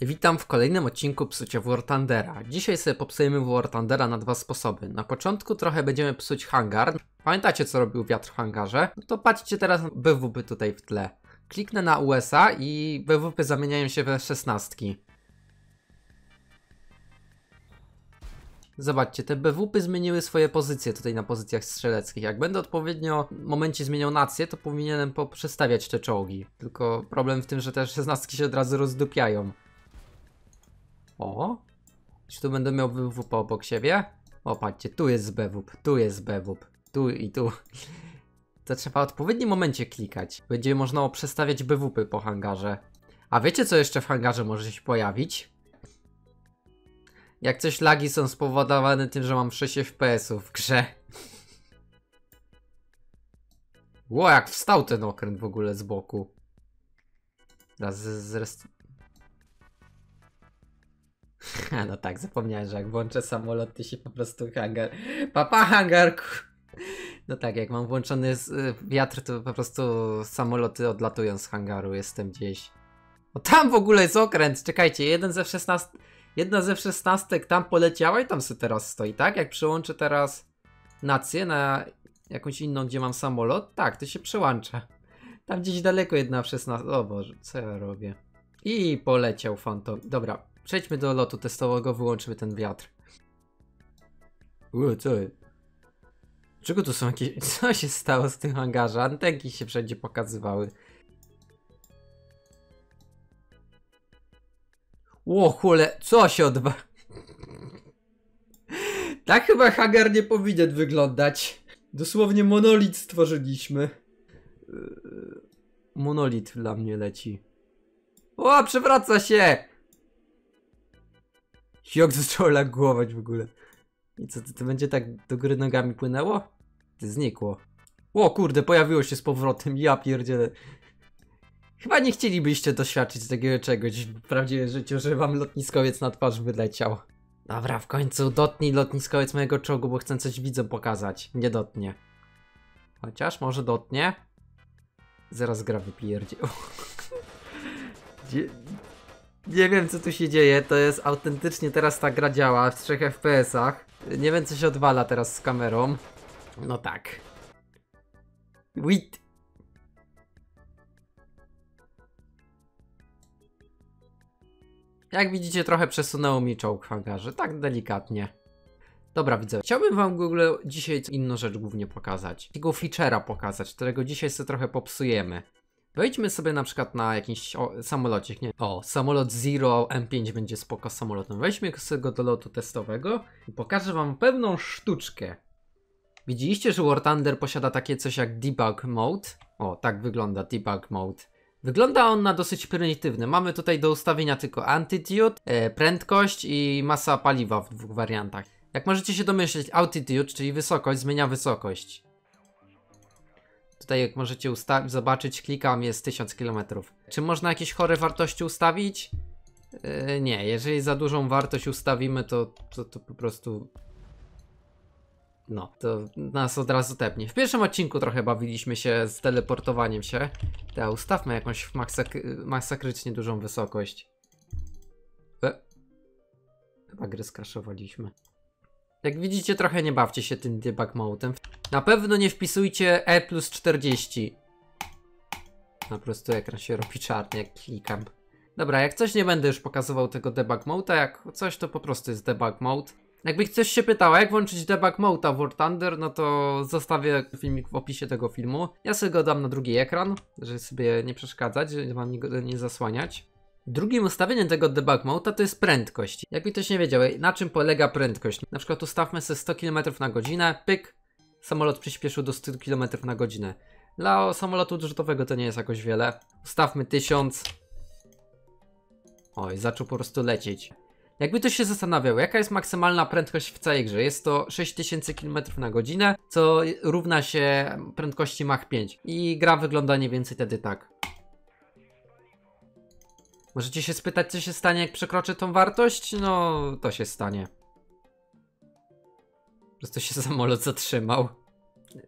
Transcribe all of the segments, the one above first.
Witam w kolejnym odcinku psucia War Thundera. Dzisiaj sobie popsujemy War Thundera na dwa sposoby. Na początku trochę będziemy psuć hangar. Pamiętacie, co robił wiatr w hangarze? No to patrzcie teraz na BWP tutaj w tle. Kliknę na USA i BWP zamieniają się we 16. Zobaczcie, te BWP zmieniły swoje pozycje tutaj na pozycjach strzeleckich. Jak będę odpowiednio w momencie zmieniał nację, to powinienem poprzestawiać te czołgi. Tylko problem w tym, że te 16 się od razu rozdupiają. O! Czy tu będę miał BWP obok siebie? O, patrzcie, tu jest BWP, tu jest BWP, tu i tu. To trzeba w odpowiednim momencie klikać. Będzie można przestawiać BWP po hangarze. A wiecie, co jeszcze w hangarze może się pojawić? Jak coś, lagi są spowodowane tym, że mam 6 FPS-ów w grze. Ło, jak wstał ten okręt w ogóle z boku. Teraz no tak, zapomniałem, że jak włączę samolot, to się po prostu hangar... Papa hangarku! No tak, jak mam włączony wiatr, to po prostu samoloty odlatują z hangaru, jestem gdzieś. O, tam w ogóle jest okręt, czekajcie, jedna ze 16 tam poleciała i tam sobie teraz stoi, tak? Jak przełączę teraz nację na jakąś inną, gdzie mam samolot, tak, to się przełącza. Tam gdzieś daleko jedna w 16, o Boże, co ja robię? I poleciał fantom. Dobra, przejdźmy do lotu testowego, wyłączmy ten wiatr. Co? Czego tu są jakieś, co się stało z tym hangarza? Antenki się wszędzie pokazywały. Ło, chule, co się odba... Tak chyba hangar nie powinien wyglądać. Dosłownie monolit stworzyliśmy. Monolit dla mnie leci. O, przewraca się! Jak zaczęło lagować w ogóle. I co, to będzie tak do góry nogami płynęło? Znikło. O kurde, pojawiło się z powrotem, ja pierdzielę. Chyba nie chcielibyście doświadczyć takiego czegoś w prawdziwym życiu, że wam lotniskowiec na twarz wyleciał. Dobra, w końcu dotnij lotniskowiec mojego czołgu, bo chcę coś widzom pokazać. Nie dotnie. Chociaż może dotnie. Zaraz gra wypierdzie. Nie wiem, co tu się dzieje, to jest autentycznie teraz ta gra działa w 3 FPS-ach. Nie wiem, co się odwala teraz z kamerą. No tak. Wait. Jak widzicie, trochę przesunęło mi czołg w hangarze, tak delikatnie. Dobra, widzę. Chciałbym wam w ogóle dzisiaj inną rzecz głównie pokazać. Takiego feature'a pokazać, którego dzisiaj sobie trochę popsujemy. Wejdźmy sobie na przykład na jakiś samolocik, nie? O, samolot Zero M5 będzie spoko samolotem. Weźmy sobie go do lotu testowego i pokażę wam pewną sztuczkę. Widzieliście, że War Thunder posiada takie coś jak Debug Mode? O, tak wygląda Debug Mode. Wygląda on na dosyć prymitywny. Mamy tutaj do ustawienia tylko altitude, prędkość i masa paliwa w dwóch wariantach. Jak możecie się domyśleć, altitude, czyli wysokość, zmienia wysokość. Tutaj jak możecie zobaczyć, klikam, jest 1000 km. Czy można jakieś chore wartości ustawić? Nie, jeżeli za dużą wartość ustawimy, to po prostu... No, to nas od razu tepnie. W pierwszym odcinku trochę bawiliśmy się z teleportowaniem się. Ta, ustawmy jakąś masakrycznie dużą wysokość. Chyba gry skraszowaliśmy. Jak widzicie, trochę nie bawcie się tym debug mode'em. Na pewno nie wpisujcie E+40. Po prostu ekran się robi czarny, jak klikam. Dobra, jak coś, nie będę już pokazywał tego debug mode'a. Jak coś, to po prostu jest debug mode. Jakby ktoś się pytał, jak włączyć debug mode War Thunder, no to zostawię filmik w opisie tego filmu. Ja sobie go dam na drugi ekran, żeby sobie nie przeszkadzać, żeby wam nie zasłaniać. Drugim ustawieniem tego debug mode'a to jest prędkość. Jakby ktoś nie wiedział, na czym polega prędkość. Na przykład ustawmy sobie 100 km na godzinę, pyk, samolot przyspieszył do 100 km na godzinę. Dla samolotu drzutowego to nie jest jakoś wiele. Ustawmy 1000. Oj, zaczął po prostu lecieć. Jakby ktoś się zastanawiał, jaka jest maksymalna prędkość w całej grze, jest to 6000 km na godzinę, co równa się prędkości Mach 5. I gra wygląda mniej więcej wtedy tak. Możecie się spytać, co się stanie, jak przekroczę tą wartość? No, to się stanie. Po prostu się samolot zatrzymał.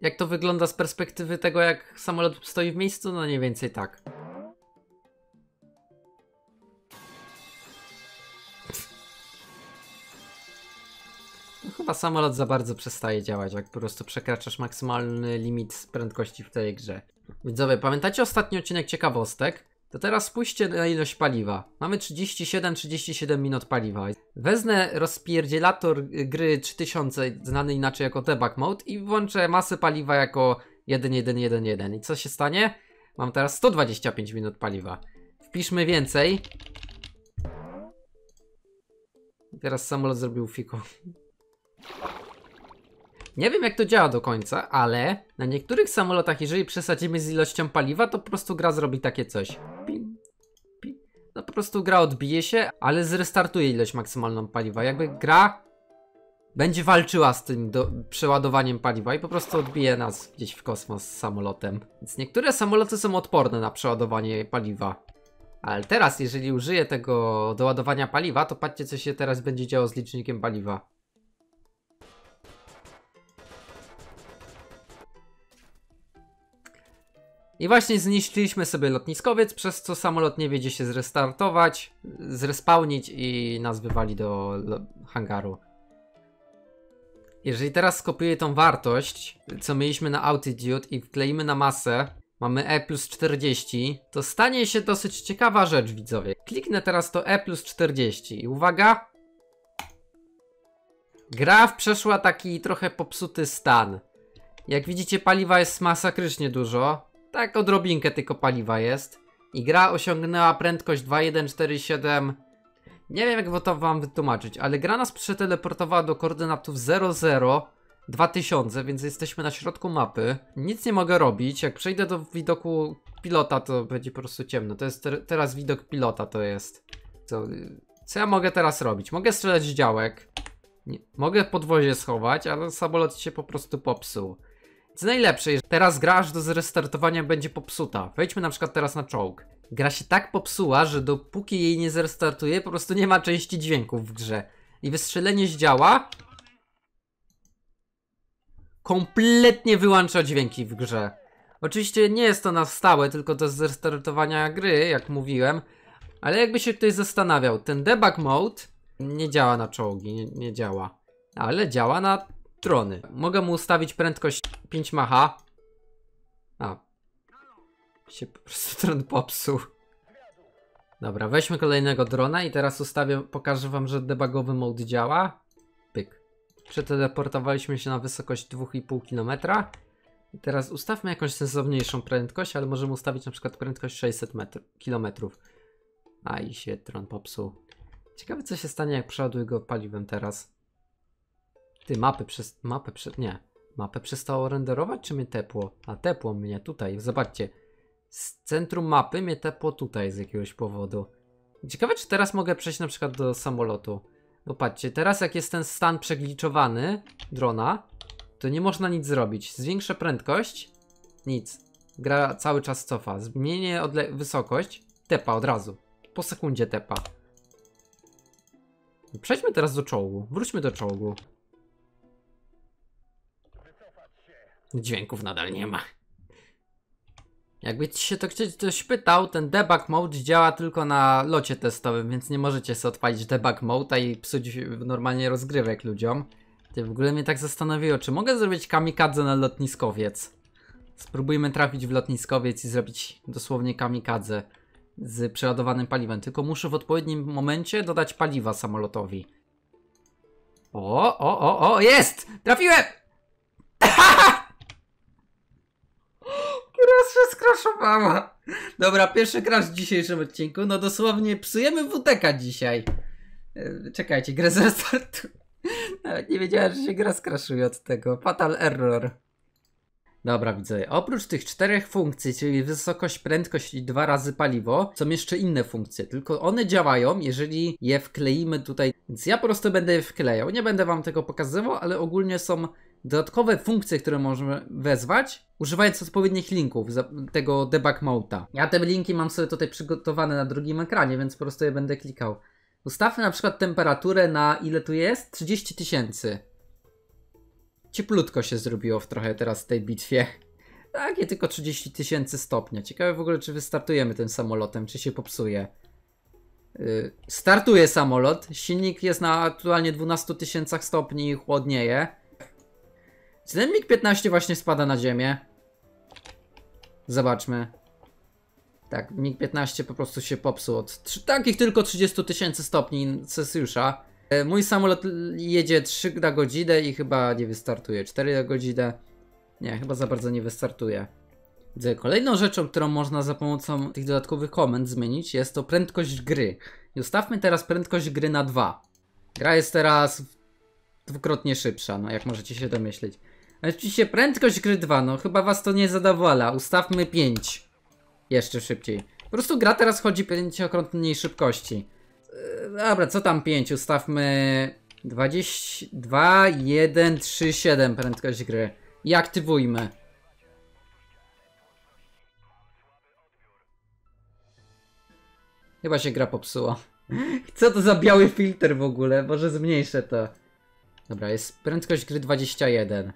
Jak to wygląda z perspektywy tego, jak samolot stoi w miejscu? No mniej więcej tak. Chyba samolot za bardzo przestaje działać, jak po prostu przekraczasz maksymalny limit prędkości w tej grze. Widzowie, pamiętacie ostatni odcinek ciekawostek? To teraz spójrzcie na ilość paliwa. Mamy 37 minut paliwa. Wezmę rozpierdzielator gry 3000, znany inaczej jako Debug Mode, i włączę masę paliwa jako 1111. I co się stanie? Mam teraz 125 minut paliwa. Wpiszmy więcej. Teraz samolot zrobił fiko. Nie wiem, jak to działa do końca, ale na niektórych samolotach, jeżeli przesadzimy z ilością paliwa, to po prostu gra zrobi takie coś. Pim, pim. No po prostu gra odbije się, ale zrestartuje ilość maksymalną paliwa. Jakby gra będzie walczyła z tym przeładowaniem paliwa i po prostu odbije nas gdzieś w kosmos z samolotem. Więc niektóre samoloty są odporne na przeładowanie paliwa. Ale teraz, jeżeli użyję tego doładowania paliwa, to patrzcie, co się teraz będzie działo z licznikiem paliwa. I właśnie zniszczyliśmy sobie lotniskowiec, przez co samolot nie wie, się zrestartować, zrespawnić i nas wywali do hangaru. Jeżeli teraz skopiuję tą wartość, co mieliśmy na altitude, i wkleimy na masę, mamy E plus 40, to stanie się dosyć ciekawa rzecz, widzowie. Kliknę teraz to E plus 40 i uwaga! Gra przeszła taki trochę popsuty stan. Jak widzicie, paliwa jest masakrycznie dużo. Tak odrobinkę tylko paliwa jest. I gra osiągnęła prędkość 2147. Nie wiem, jak to wam wytłumaczyć, ale gra nas przeteleportowała do koordynatów 00 2000, więc jesteśmy na środku mapy. Nic nie mogę robić. Jak przejdę do widoku pilota, to będzie po prostu ciemno. To jest teraz widok pilota, to jest. Co ja mogę teraz robić? Mogę strzelać z działek. Nie, mogę podwozie schować, ale samolot się po prostu popsuł. Co najlepsze, teraz gra aż do zrestartowania będzie popsuta. Wejdźmy na przykład teraz na czołg. Gra się tak popsuła, że dopóki jej nie zrestartuje, po prostu nie ma części dźwięków w grze. I wystrzelenie z działa kompletnie wyłącza dźwięki w grze. Oczywiście nie jest to na stałe, tylko do zrestartowania gry, jak mówiłem. Ale jakby się ktoś zastanawiał, ten debug mode nie działa na czołgi, nie działa. Ale działa na drony. Mogę mu ustawić prędkość 5 Macha. A. Się po prostu dron popsuł. Dobra, weźmy kolejnego drona i teraz ustawię, pokażę wam, że debugowy mode działa. Pyk. Przeteleportowaliśmy się na wysokość 2,5 km. I teraz ustawmy jakąś sensowniejszą prędkość, ale możemy ustawić na przykład prędkość 600 km. A i się dron popsuł. Ciekawe, co się stanie, jak przeładuję go paliwem teraz. Ty, mapę przestało renderować, czy mnie tepło? A tepło mnie tutaj, zobaczcie. Z centrum mapy mnie tepło tutaj z jakiegoś powodu. Ciekawe, czy teraz mogę przejść na przykład do samolotu. No patrzcie, teraz jak jest ten stan przegliczowany drona, to nie można nic zrobić. Zwiększę prędkość, nic. Gra cały czas cofa. Zmienię wysokość, tepa od razu. Po sekundzie tepa. Przejdźmy teraz do czołgu, wróćmy do czołgu. Dźwięków nadal nie ma. Jakby się to ktoś pytał, ten debug mode działa tylko na locie testowym, więc nie możecie sobie odpalić debug mode i psuć normalnie rozgrywek ludziom. To w ogóle mnie tak zastanowiło, czy mogę zrobić kamikadze na lotniskowiec. Spróbujmy trafić w lotniskowiec i zrobić dosłownie kamikadze z przeładowanym paliwem, tylko muszę w odpowiednim momencie dodać paliwa samolotowi. O, jest! Trafiłem! Teraz się skraszowała. Dobra, pierwszy crash w dzisiejszym odcinku. No dosłownie psujemy WTK dzisiaj. Czekajcie, grę zrestartuję. Nawet nie wiedziałem, że się gra skraszuje od tego. Fatal error. Dobra, widzowie, oprócz tych czterech funkcji, czyli wysokość, prędkość i 2 razy paliwo, są jeszcze inne funkcje, tylko one działają, jeżeli je wkleimy tutaj. Więc ja po prostu będę je wklejał. Nie będę wam tego pokazywał, ale ogólnie są dodatkowe funkcje, które możemy wezwać, używając odpowiednich linków tego debug mode'a. Ja te linki mam sobie tutaj przygotowane na drugim ekranie, więc po prostu je będę klikał. Ustawmy na przykład temperaturę na ile tu jest? 30 000. Cieplutko się zrobiło trochę teraz w tej bitwie. Takie tylko 30 000 stopnia. Ciekawe w ogóle, czy wystartujemy tym samolotem, czy się popsuje. Startuje samolot, silnik jest na aktualnie 12 000 stopni i chłodnieje. Czy ten MiG-15 właśnie spada na ziemię? Zobaczmy. Tak, MiG-15 po prostu się popsuł od takich tylko 30 000 stopni Celsjusza. Mój samolot jedzie 3 na godzinę i chyba nie wystartuje, 4 na godzinę. Nie, chyba za bardzo nie wystartuje. Kolejną rzeczą, którą można za pomocą tych dodatkowych komend zmienić, jest to prędkość gry. I ustawmy teraz prędkość gry na 2. Gra jest teraz dwukrotnie szybsza, no jak możecie się domyśleć. Oczywiście prędkość gry 2, no chyba was to nie zadowala. Ustawmy 5. Jeszcze szybciej. Po prostu gra teraz chodzi 5-krotnej szybkości. Dobra, co tam 5? Ustawmy 22, 1, 3, 7 prędkość gry. I aktywujmy. Chyba się gra popsuła. Co to za biały filtr w ogóle? Może zmniejszę to. Dobra, jest prędkość gry 21.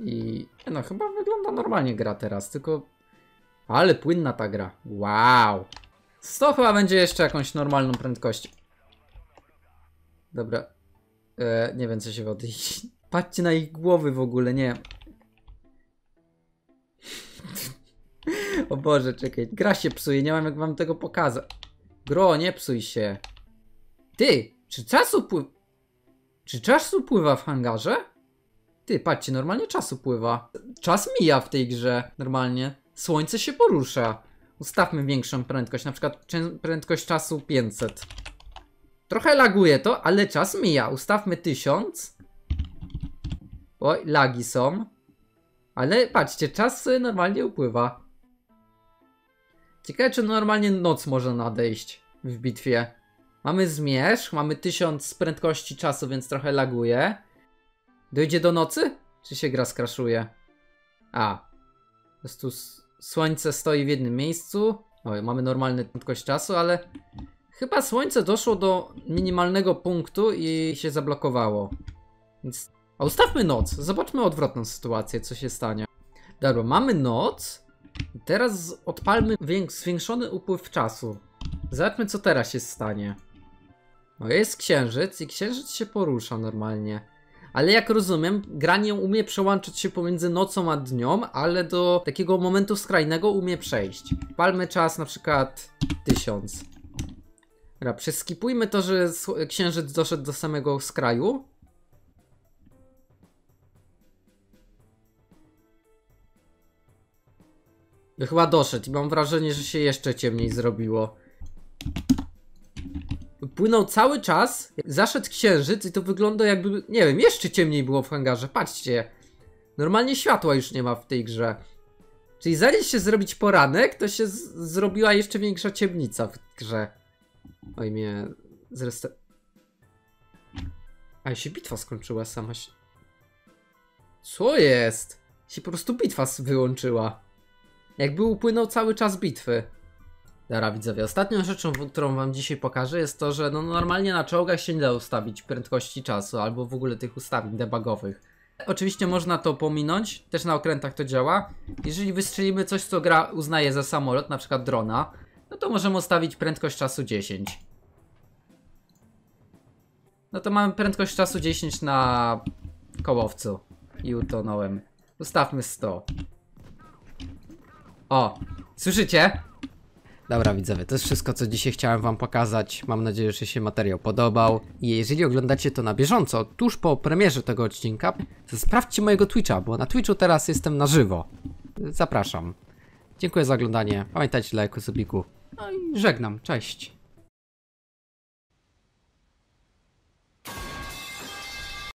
I... no chyba wygląda normalnie gra teraz, tylko... ale płynna ta gra. Wow. To chyba będzie jeszcze jakąś normalną prędkość. Dobra. Nie wiem co się wody. Patrzcie na ich głowy w ogóle, nie. O Boże, czekaj. Gra się psuje, nie mam jak wam tego pokazać. Gro, nie psuj się. Ty, czy czas upływa w hangarze? Ty, patrzcie, normalnie czas upływa. Czas mija w tej grze, normalnie. Słońce się porusza. Ustawmy większą prędkość, na przykład prędkość czasu 500. Trochę laguje to, ale czas mija. Ustawmy 1000. Oj, lagi są. Ale patrzcie, czas normalnie upływa. Ciekawe, czy normalnie noc może nadejść w bitwie. Mamy zmierzch, mamy 1000 prędkości czasu, więc trochę laguje. Dojdzie do nocy? Czy się gra skraszuje? A. Po prostu słońce stoi w jednym miejscu. Oj, mamy normalną prędkość czasu, ale... chyba słońce doszło do minimalnego punktu i się zablokowało. Więc... a ustawmy noc. Zobaczmy odwrotną sytuację, co się stanie. Dobra, mamy noc. Teraz odpalmy zwiększony upływ czasu. Zobaczmy co teraz się stanie. No jest księżyc i księżyc się porusza normalnie. Ale jak rozumiem, gra nie umie przełączyć się pomiędzy nocą a dnią, ale do takiego momentu skrajnego umie przejść. Palmy czas na przykład 1000. Dobra, przeskipujmy to, że księżyc doszedł do samego skraju. No chyba doszedł i mam wrażenie, że się jeszcze ciemniej zrobiło. Płynął cały czas, zaszedł księżyc i to wygląda jakby, nie wiem, jeszcze ciemniej było w hangarze, patrzcie. Normalnie światła już nie ma w tej grze. Czyli zamiast się zrobić poranek, to się zrobiła jeszcze większa ciemnica w grze. Oj mnie... a się bitwa skończyła sama się... co jest? Się po prostu bitwa wyłączyła. Jakby upłynął cały czas bitwy. Dobra widzowie, ostatnią rzeczą, którą wam dzisiaj pokażę jest to, że no normalnie na czołgach się nie da ustawić prędkości czasu albo w ogóle tych ustawień debugowych. Oczywiście można to pominąć, też na okrętach to działa. Jeżeli wystrzelimy coś, co gra uznaje za samolot, na przykład drona, no to możemy ustawić prędkość czasu 10. No to mamy prędkość czasu 10 na kołowcu i utonąłem. Ustawmy 100. O, słyszycie? Dobra widzowie, to jest wszystko co dzisiaj chciałem wam pokazać. Mam nadzieję, że się materiał podobał. I jeżeli oglądacie to na bieżąco, tuż po premierze tego odcinka, to sprawdźcie mojego Twitcha, bo na Twitchu teraz jestem na żywo. Zapraszam. Dziękuję za oglądanie, pamiętajcie o lajku, subiku. No i żegnam, cześć.